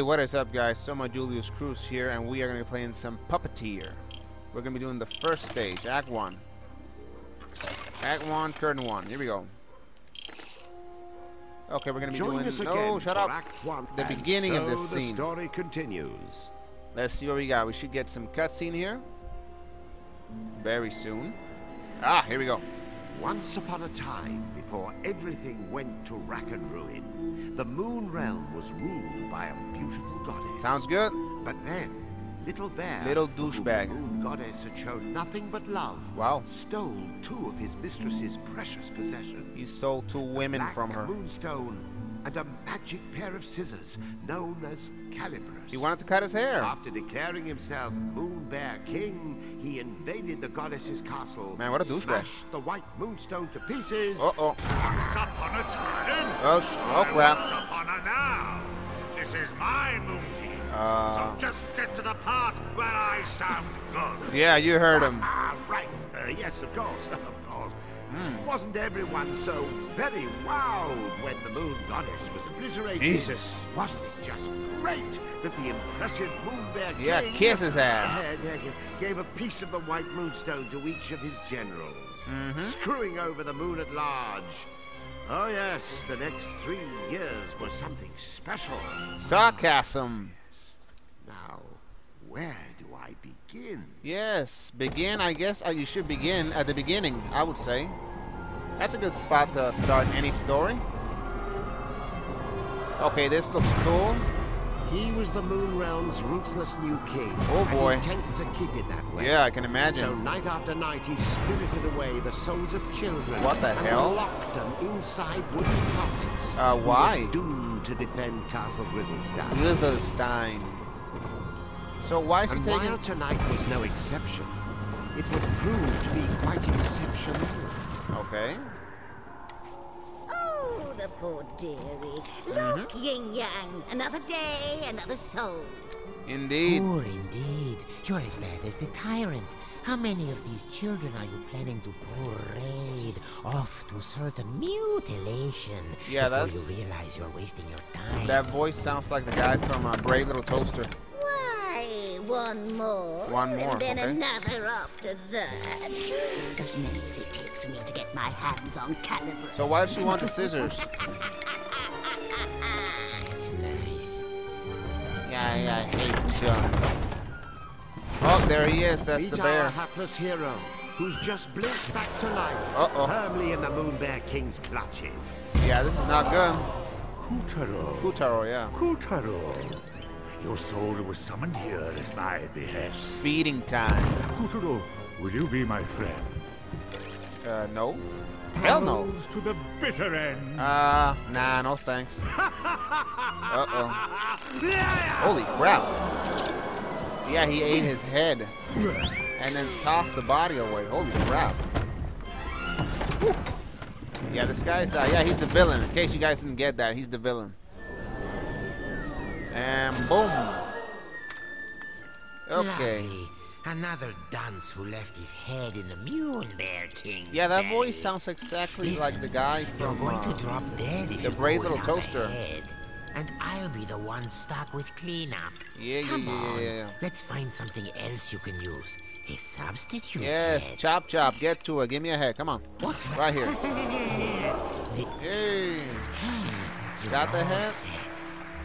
Hey, what is up, guys? So my Julius Cruz here, and we are gonna be playing some Puppeteer. We're gonna be doing the first stage, Act 1. Act 1, Curtain 1. Here we go. Okay, we're gonna be doing the beginning of this scene. The story continues. Let's see what we got. We should get some cutscene here very soon. Ah, here we go. Once upon a time, before everything went to rack and ruin, the Moon Realm was ruled by a beautiful goddess. Sounds good. But then, Little Bear, little douchebag, the Moon Goddess had shown nothing but love. Wow. Stole two of his mistress's precious possessions. He stole two women from her. A moonstone and a magic pair of scissors known as Calibrus. He wanted to cut his hair. After declaring himself Moon Bear King, he invaded the goddess's castle. Man, what a douchebag. Smashed the white moonstone to pieces. Uh-oh. Once upon a time. Oh, crap. Once upon a now. This is my moon king. So just get to the part where I sound good. Yeah, you heard him. Right. Yes, of course. Of course. Mm. Wasn't everyone so very wowed when the Moon Goddess was obliterated? Jesus. Wasn't it just great that the impressive Moon Bear King kiss his ass. Gave a piece of the white moonstone to each of his generals, screwing over the moon at large. Oh yes, the next 3 years was something special. Sarcasm. Now, where do I begin? Yes, begin, I guess. You should begin at the beginning, I would say. That's a good spot to start any story. Okay, this looks cool. He was the Moon Realm's ruthless new king. Oh boy. And he intended to keep it that way. Yeah, I can imagine. So night after night he spirited away the souls of children. What the hell? And locked them inside wooden pockets. Why? He was doomed to defend Castle Grizzlestein. Grizzlestein. So why is he taking... And while tonight was no exception, it would prove to be quite exceptional. Okay. Oh, the poor dearie. Look, Ying Yang. Another day, another soul. Indeed. Poor indeed. You're as bad as the tyrant. How many of these children are you planning to parade off to certain mutilation before you realize you're wasting your time? That voice sounds like the guy from Brave Little Toaster. One more, and then another after that. As many as it takes me to get my hands on Calibrus. So why does she want the scissors? That's nice. Yeah, I hate you. Oh, there he is. That's the bear. Our hapless hero, who's just blinked back to life, firmly in the Moon Bear King's clutches. Yeah, this is not good. Kutaro. Your soul was summoned here at my behest. Feeding time. Kutaro, will you be my friend? No. Hell no. To the bitter end. Nah, no thanks. Holy crap. Yeah, he ate his head and then tossed the body away. Holy crap. Whew. Yeah, this guy's, he's the villain. In case you guys didn't get that, he's the villain. And boom. Okay. Lovely. Another dunce who left his head in the Moon Bear King. Yeah, that voice sounds exactly like the guy from the Brave Little Toaster. And I'll be the one stuck with cleanup. Come on. Let's find something else you can use. A substitute. Yes, chop. Get to her. Give me a head. Come on. What's right here? Hey. Got the head.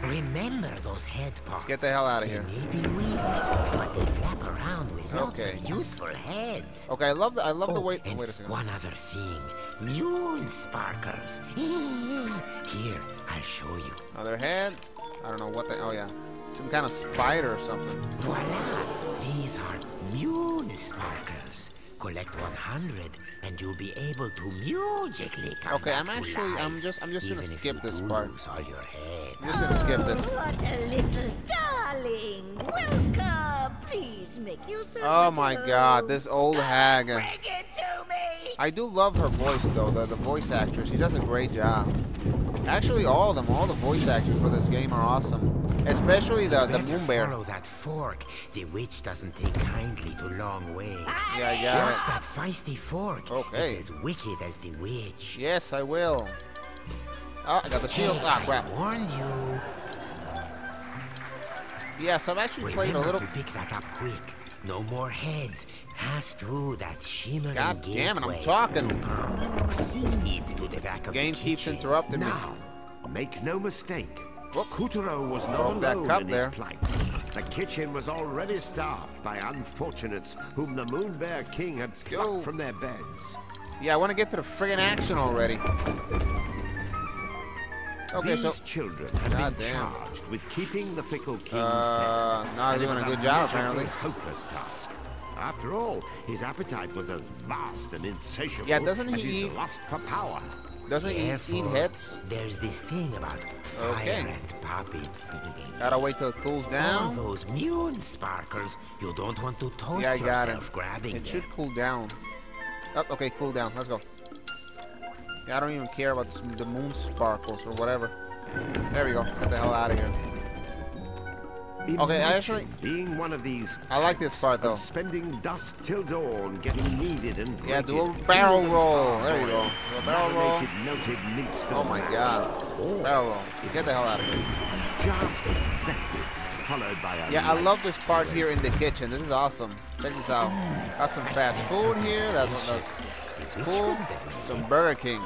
Remember those head parts. Let's get the hell out of here. They may be weird, but they flap around with lots of useful heads. Okay, I love the way. Wait a second. One other thing, moon sparkers. Here, I'll show you. Another head. I don't know what the. Oh yeah, some kind of spider or something. Voila! These are moon sparkers. Collect 100, and you'll be able to magically come I'm just gonna skip this part. I'm just gonna skip this. What a little darling! Welcome! Please make use of my God, this old hag. Bring it to me. I do love her voice, though. The voice actress, she does a great job. Actually, all of them, all the voice actors for this game are awesome. Especially the moon bear. Follow that fork. The witch doesn't take kindly to long ways. Yeah. Watch that feisty fork. Okay. It's as wicked as the witch. Yes, I will. Oh, I got the shield. Hey, crap. I warned you. Yeah, so I've actually played a little. Pick that up quick. No more heads. Pass through that shimmering God damn it! I'm talking. Proceed to the back of the kitchen. Game keeps interrupting me. Now, make no mistake. Kutaro was not alone in his plight. The kitchen was already starved by unfortunates whom the Moon Bear King had plucked from their beds. Yeah, I want to get to the friggin' action already. Okay, these children have been charged with keeping the Pickle King fed. Not doing a good job, apparently. Hopeless task. After all, his appetite was as vast and insatiable as his lust for power. Doesn't he eat heads? There's this thing about fire and puppets. Gotta wait till it cools down. All those mule sparkers. You don't want to toast yourself grabbing it. It should cool down. Oh, okay, cool down. Let's go. Yeah, I don't even care about the moon sparkles or whatever. There we go. Get the hell out of here. Okay, actually, being one of these I like this part though. Spending dusk till dawn, getting kneaded and do a barrel roll. There you go. Do a barrel roll. Oh my god. Barrel roll. Get the hell out of here. Just zested, followed by a I love this part here in the kitchen. This is awesome. Check this out. Got some fast food here. That's cool. Some Burger King.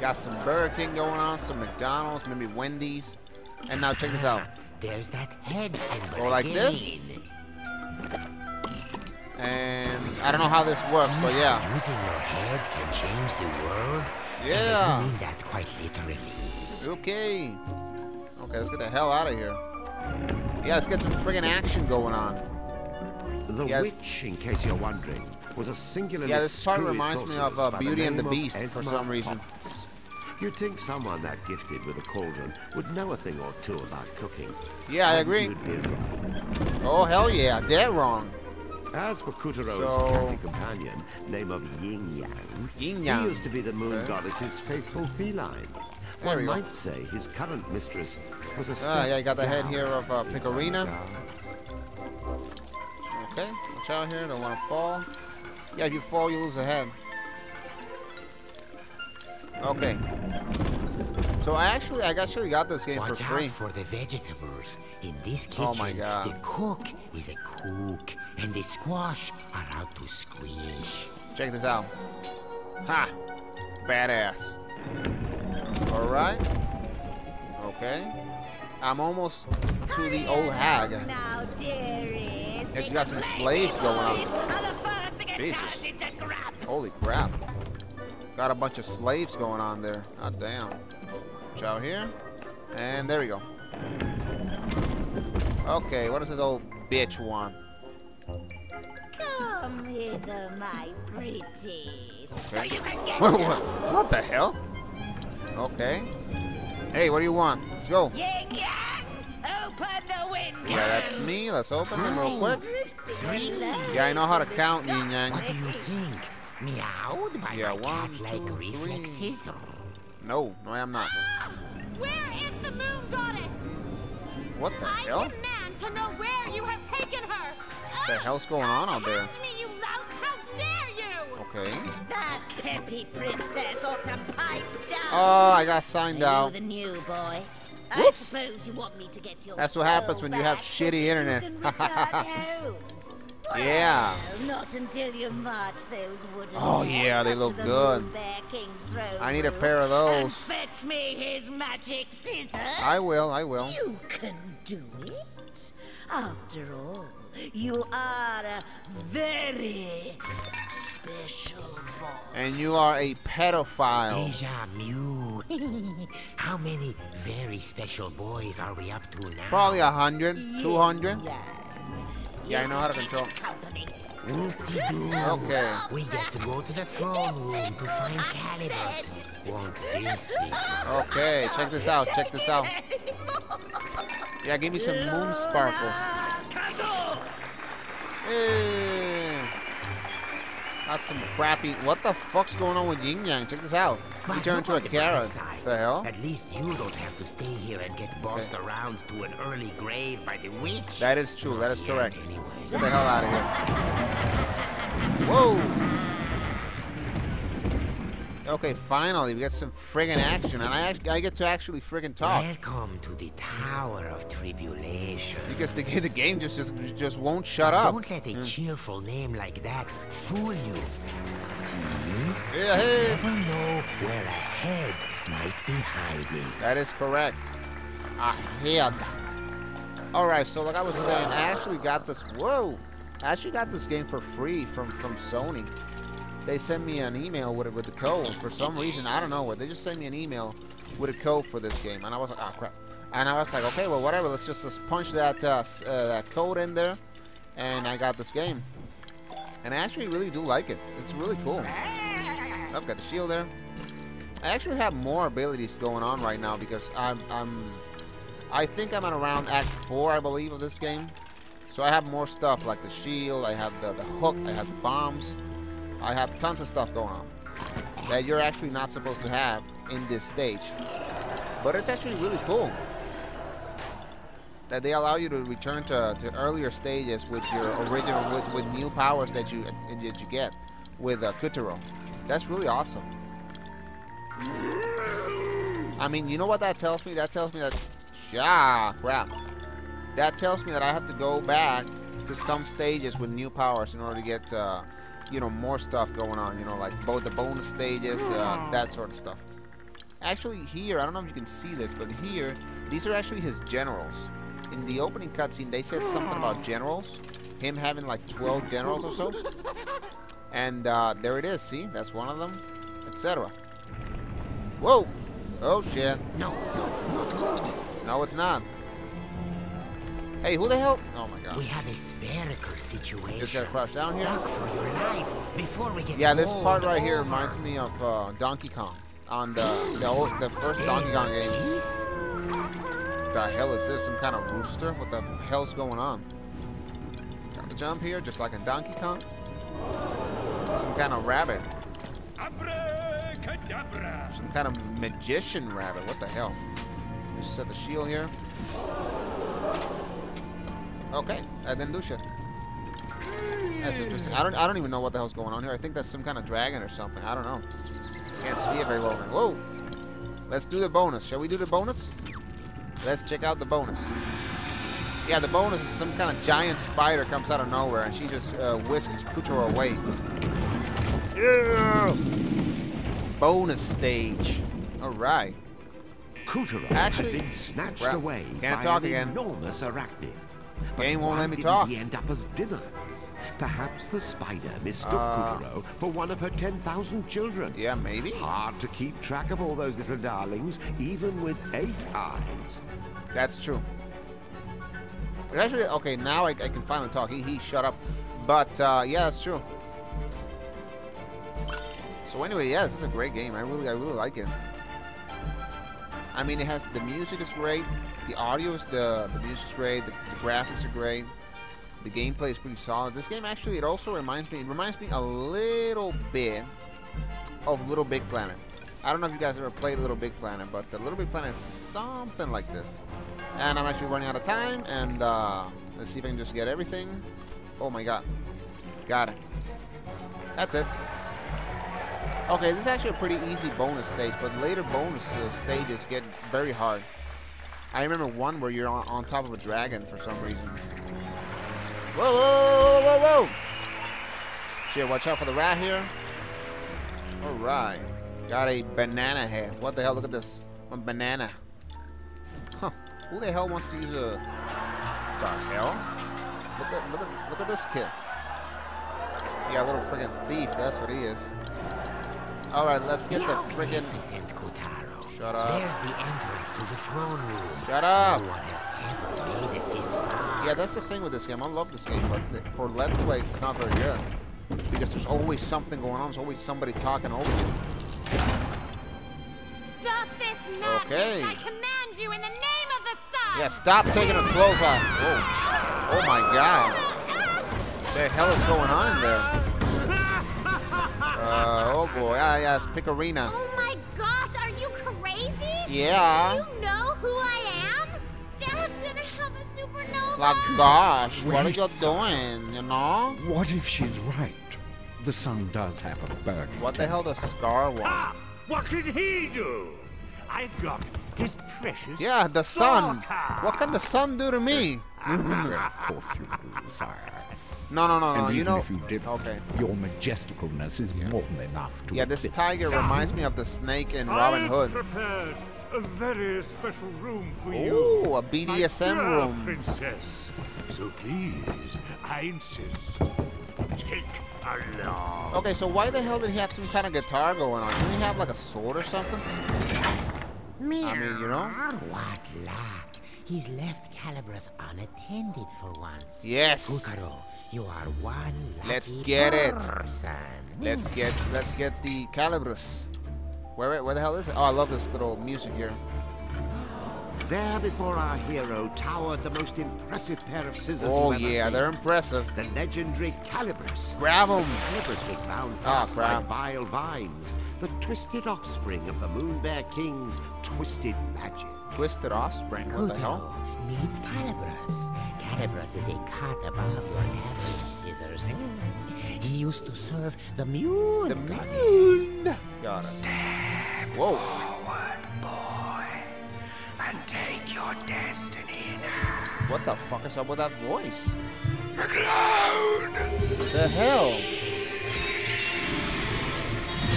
Got some Burger King going on. Some McDonald's, maybe Wendy's. And now check this out. There's that head symbol. Go like this. And I don't know how this works, but yeah. Using your head can change the world. Yeah. I mean that quite literally. Okay. Okay, let's get the hell out of here. Yeah, let's get some friggin' action going on. The witch, in case you're wondering, was a singularly this part reminds me of Beauty and the Beast for some reason. You'd think someone that gifted with a cauldron would know a thing or two about cooking. Yeah, I agree. Oh, hell yeah, they're wrong. As for Kutaro's catty companion, name of Ying Yang, he used to be the moon goddess's faithful feline. One might say his current mistress was a you got the head here of Pikarina. Okay, watch out here, don't want to fall. Yeah, if you fall, you lose a head. Okay. So I actually got this game for free. Watch out for the vegetables in this kitchen. Oh my god. The cook is a cook, and the squash are out to squish. Check this out. Ha! Badass. All right. Okay. I'm almost to the old hag. Now, dearies, and she got some slaves going on. Jesus. Holy crap. Got a bunch of slaves going on there. Ah, damn. Watch out here. And there we go. Okay, what does this old bitch want? Come hither, my pretties. So you can get what the hell? Okay. Hey, what do you want? Let's go. Ying Yang, open the window. Yeah, that's me. Let's open them real quick. Yeah, I know how to count, Ying Yang. What do you think? Meowed by my cat-like reflexes? No, I am not. Where is the moon goddess? What the hell? I demand to know where you have taken her. What the hell's going on out there? Me, you lout. How dare you? Okay. That peppy princess ought to pipe down. Oh, I got signed out. The new boy. I suppose you want me to get your That's what happens when you have shitty internet. Yeah. Well, not until you march those wooden they look good. I need a pair of those. Fetch me his magic scissors. I will. You can do it. After all, you are a very special boy. And you are a pedophile. Deja vu. How many very special boys are we up to now? Probably 100, 200. Yeah, I know how to control. Okay. We get to go to the throne room to find Calibrus. Won't this be fun? Okay, check this out. Check this out. Yeah, give me some moon sparkles. Hey. That's some crappy. What the fuck's going on with Ying Yang? Check this out. You turn into a carrot. What the hell? At least you don't have to stay here and get bossed around to an early grave by the witch. That is true. That is correct. Anyway. Let's get the hell out of here. Whoa! Okay, finally, we got some friggin' action, and I get to actually friggin' talk. Welcome to the Tower of Tribulation. Because the game just won't shut up. Don't let a cheerful name like that fool you. See? Yeah, hey. You never know where a head might be hiding. That is correct. A head. Alright, so like I was saying, I actually got this... Whoa! I actually got this game for free from Sony. They sent me an email with the code, and for some reason, I don't know what, they just sent me an email with a code for this game, and I was like, oh crap. And I was like, okay, well, whatever, let's just punch that, that code in there, and I got this game. And I actually really do like it. It's really cool. I've got the shield there. I actually have more abilities going on right now, because I think I'm at around Act 4, I believe, of this game. So I have more stuff, like the shield, I have the hook, I have the bombs. I have tons of stuff going on that you're actually not supposed to have in this stage. But it's actually really cool that they allow you to return to earlier stages with your original, with new powers that you get with Kutaro. That's really awesome. I mean, you know what that tells me? That tells me that... Yeah, crap. That tells me that I have to go back to some stages with new powers in order to get... you know, more stuff going on, you know, like both the bonus stages, that sort of stuff. Actually here, I don't know if you can see this, but here, these are actually his generals. In the opening cutscene, they said something about generals, him having like 12 generals or so. And there it is, see, that's one of them, etc. Whoa! Oh shit. No, no, not good. No, it's not. Hey, who the hell? Oh my god. We have a spherical situation. Just gotta crouch down here. Duck for your life before we get this part right here reminds me of Donkey Kong on the first Donkey Kong game. The hell is this? Some kind of rooster? What the hell's going on? Got to jump here, just like in Donkey Kong. Some kind of rabbit. Some kind of magician rabbit. What the hell? Just set the shield here. Okay, I didn't do shit. That's interesting. I don't even know what the hell's going on here. I think that's some kind of dragon or something. I don't know. Can't see it very well. Whoa! Let's do the bonus. Shall we do the bonus? Let's check out the bonus. Yeah, the bonus is some kind of giant spider comes out of nowhere and she just whisks Kutaro away. Yeah. Bonus stage. All right. Kutaro actually had been snatched away. Can't talk again. Enormous arachnid. Game won't let me talk. He end up as dinner. Perhaps the spider mistook Kutaro for one of her 10,000 children. Yeah, maybe. Hard to keep track of all those little darlings, even with 8 eyes. That's true. But actually, okay, now I can finally talk. He shut up. But yeah, that's true. So anyway, yeah, this is a great game. I really like it. I mean, it has the music is great, the audio is the music's great, the graphics are great, the gameplay is pretty solid. This game actually it reminds me a little bit of Little Big Planet. I don't know if you guys ever played Little Big Planet, but the Little Big Planet is something like this. And I'm actually running out of time, and let's see if I can just get everything. Oh my god, got it. That's it. Okay, this is actually a pretty easy bonus stage, but later bonus stages get very hard. I remember one where you're on top of a dragon for some reason. Whoa, whoa, whoa, whoa, whoa! Shit, watch out for the rat here. Alright. Got a banana head. What the hell? Look at this. A banana. Huh. Who the hell wants to use a... The hell? Look at this kid. Yeah, a little freaking thief. That's what he is. All right, let's get the freaking... Shut up. There's the entrance to the throne room. Shut up. No one has ever made it this far. Yeah, that's the thing with this game. I love this game, but for Let's Plays, it's not very good. Because there's always something going on. There's always somebody talking over you. Stop this madness. Okay. I command you in the name of the sun. Yeah, stop taking her clothes off. Whoa. Oh, my God. What the hell is going on in there? Oh boy, yes, Pikarina. Oh my gosh, are you crazy? Yeah. Do you know who I am? Dad's gonna have a supernova. Like, gosh, wait. What are you doing, you know? What if she's right? the sun does have a burn. What the hell does Scar want? Ah, what can he do? I've got his precious. Yeah, the sun. What can the sun do to me? Well, of course you do, sire. No. And you know, if you did, okay. Your majesticalness is more than enough to. Yeah, this tiger reminds me of the snake in Robin Hood. Prepared a very special room for you. Ooh, a BDSM room, princess. So please, I insist, take along. Okay, so why the hell did he have some kind of guitar going on? Didn't he have like a sword or something? I mean, you know. What luck. He's left Calibrus unattended for once. Yes. Kutaro, you are one lucky Let's get the Calibrus. Where the hell is it? Oh, I love this little music here. There before our hero towered the most impressive pair of scissors. Oh yeah, they're impressive. The legendary Calibrus. Grab them. Calibrus was bound fast by vile vines, the twisted offspring of the Moon Bear King's twisted magic. Twisted offspring? What the hell? Meet Calibrus. Calibrus is a cut above your average scissors. He used to serve the moon. The moon. Got us. Step forward, boy, and take your destiny now. What the fuck is up with that voice? McCloud! The hell?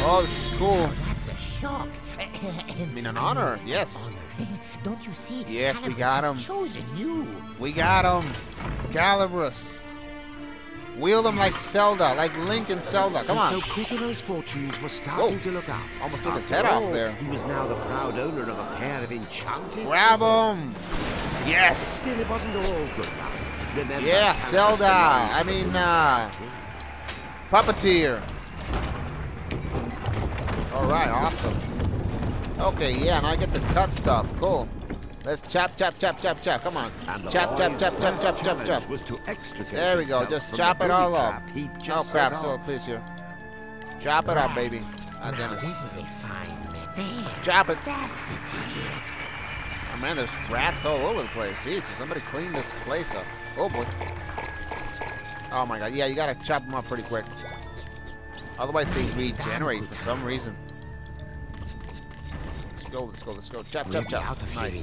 Oh, this is cool. Oh, that's a shock. I mean, an honor, yes. Don't you see? Yes, Calibrus, we got him. Chosen you. We got him. Calibrus. Wield him like Zelda, like Link and Zelda. Come on. So Kutaro's fortunes were starting to look up. Almost took his head off there. He was now the proud owner of a pair of enchanted. Grab him. Yes. Still, it wasn't all good luck. Remember, yeah, Zelda. I mean, Puppeteer. All right, awesome. Okay, yeah, now I get to cut stuff. Cool. Let's chop. Come on. Chop. There we go. Just chop it all up. Oh, crap. So, please, here. Chop it up, baby. Oh, damn it. This is a fine method. Chop it. That's the ticket. Oh, man, there's rats all over the place. Jesus, somebody clean this place up. Oh, boy. Oh, my God. Yeah, you got to chop them up pretty quick. Otherwise, they regenerate for some reason. Let's go. Chop. Nice.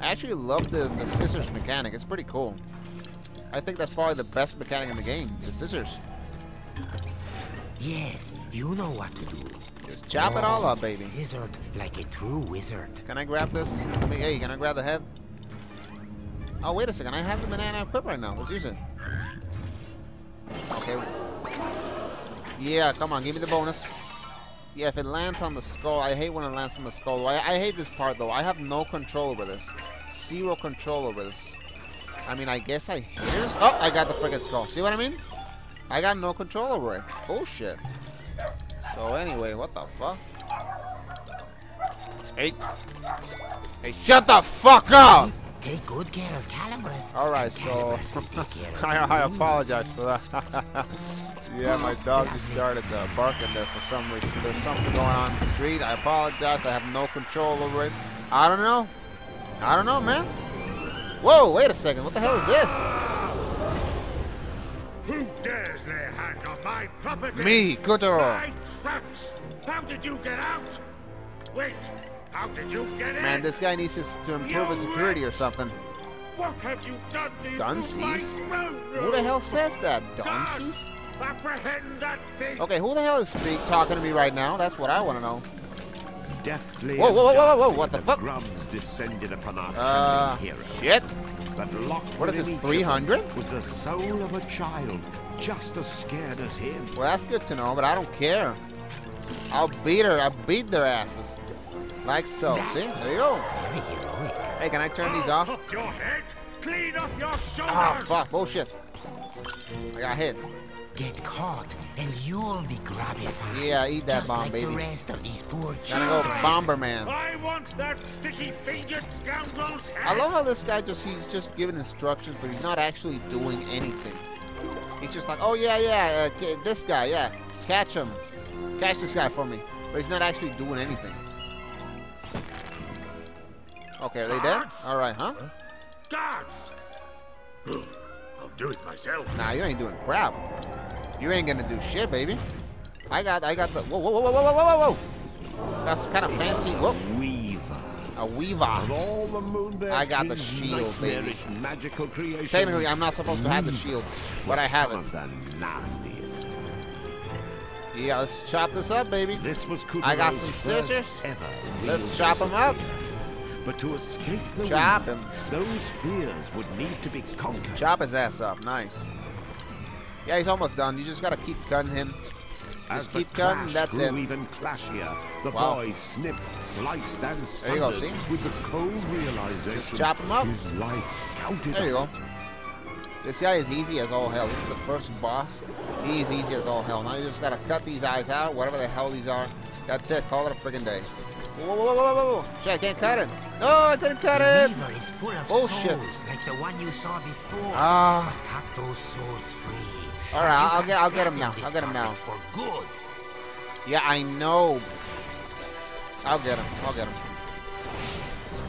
I actually love the scissors mechanic. It's pretty cool. I think that's probably the best mechanic in the game, the scissors. Yes, you know what to do. Just chop it all up, baby. Scissored like a true wizard. Can I grab this? Hey, can I grab the head? Oh, wait a second. I have the banana equipped right now. Let's use it. Okay. Yeah, come on. Give me the bonus. Yeah, if it lands on the skull, I hate when it lands on the skull. I hate this part, though. I have no control over this. Zero control over this. I mean, I guess I hit it. Oh, I got the freaking skull. See what I mean? I got no control over it. Bullshit. So, anyway, what the fuck? Hey, shut the fuck up! Take good care of Calibrus. Alright, so... I apologize for that. Yeah, my dog just started barking there for some reason. There's something going on in the street. I apologize. I have no control over it. I don't know, man. Whoa, wait a second. What the hell is this? Who dares lay a hand on my property? Me, Kutaro. How did you get out? Wait. How did you get in? Man, this guy needs to improve his security or something. What have you done to Dunsies? Who the hell says that? Dunsies? Apprehend that thing. Okay, who the hell is talking to me right now? That's what I want to know. Deftly whoa, what the fuck? Grubs descended upon our hero. Shit. But locked what is this, 300? Was the soul of a child just as scared as him. Well, that's good to know, but I don't care. I'll beat their asses. Like so, see? There you go. Hey, can I turn these off? Your head. Clean off your shoulders. Ah, fuck. Bullshit. I got hit. Get caught, and you'll be gratified. Yeah, eat that bomb, baby. Just like the rest of these poor children. Gotta go, Bomberman. I want that sticky-fingered scoundrel's head. I love how this guy just—he's just giving instructions, but he's not actually doing anything. He's just like, oh yeah, this guy, yeah, catch him, catch this guy for me, but he's not actually doing anything. Okay, are they dead? All right, huh? Guards. I'll do it myself. Nah, you ain't doing crap. You ain't gonna do shit, baby. I got the whoa. That's kind of fancy. Whoa. A Weaver. I got the shield, baby. Technically, I'm not supposed to have the shields, but I have it. Yeah, let's chop this up, baby. I got some scissors. Let's chop them up. But to escape the chop him. Those fears would need to be conquered. Chop his ass up. Nice. Yeah, he's almost done. You just gotta keep gunning him. Just keep cutting, that's it. Even clashier, the boy snipped, sliced, and sundered with the cold realization. Just chop him up. His life counted. There you go. This guy is easy as all hell. This is the first boss. He's easy as all hell. Now you just gotta cut these eyes out, whatever the hell these are. That's it. Call it a friggin' day. Whoa. Shit, I can't cut it. No, I couldn't cut it. The river is full of souls, like the one you saw before. Ah. Cut those souls free. All right, I'll get him now. I'll get him now. For good. Yeah, I know. I'll get him.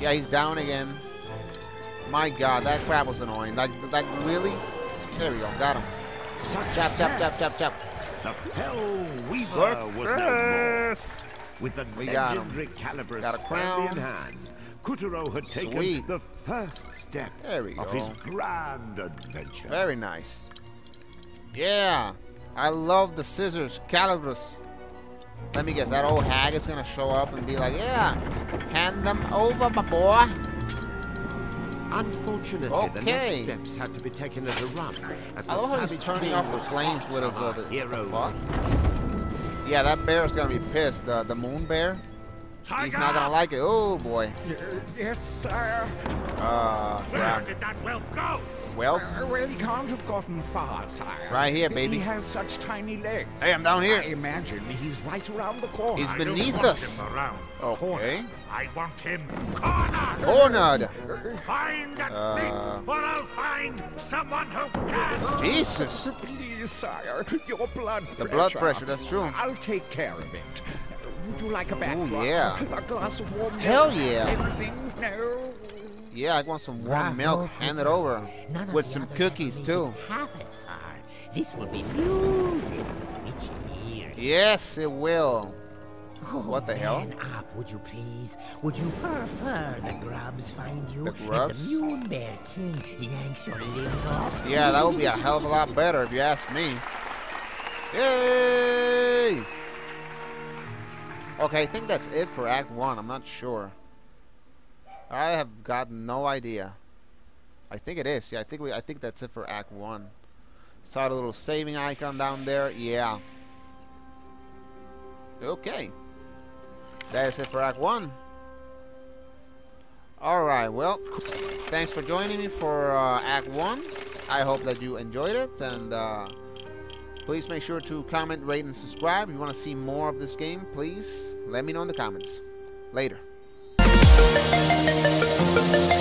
Yeah, he's down again. My God, that crap was annoying. Like really? There we go. Got him. Tap. The fell Weaver was with the legendary Calibrus got a crown in hand. Kutaro had taken the first step of his grand adventure. Very nice. Yeah, I love the scissors, Calibrus. Let me guess, that old hag is gonna show up and be like, "Yeah, hand them over, my boy." Unfortunately, the next steps had to be taken at a run. As I love how he's turning off the flames with his fuck. Yeah, that bear is gonna be pissed. The moon bear. He's not gonna like it. Oh boy. Yes, sir. Where did that whelp go? Well, he can't have gotten far, sire. Right here, baby. He has such tiny legs. Hey, I'm down here. I imagine he's right around the corner. He's beneath us. Okay. I want him cornered. Find that thing, or I'll find someone who can. Jesus. Please, sire, your blood pressure. The blood pressure, that's true. I'll take care of it. Would you like a backdrop? Oh, yeah. A glass of warm milk? Hell yeah. Anything? No. Yeah, I want some warm milk. Hand it over with some cookies too. Half as far. This will be music to the witch's ears. Yes, it will. Oh, what the hell? Up, would you please? Would you prefer the grubs find you? The grubs? The Moon Bear King yanks your limbs off. Yeah, that would be a hell of a lot better if you ask me. Yay! Okay, I think that's it for Act 1. I'm not sure. I have got no idea. I think it is. Yeah, I think that's it for Act 1. Saw the little saving icon down there. Yeah. Okay. That is it for Act 1. All right. Well, thanks for joining me for Act 1. I hope that you enjoyed it, and please make sure to comment, rate, and subscribe. If you want to see more of this game, please let me know in the comments. Later. Thank you.